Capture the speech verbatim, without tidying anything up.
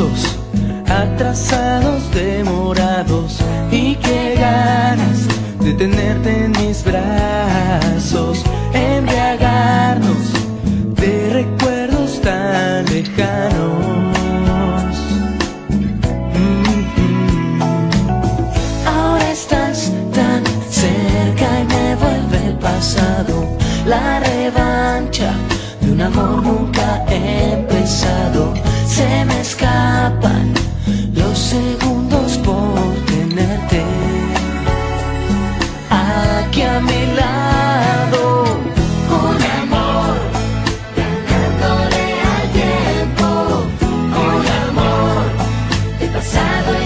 pasos atrasados, demorados, y qué ganas de tenerte en mis brazos, embriagarnos de recuerdos tan lejanos. Mm-hmm. Ahora estás tan cerca y me vuelve el pasado, la revancha de un amor nunca empezado. Se me escapan los segundos por tenerte aquí a mi lado. Un amor ganándole al tiempo, un amor del pasado.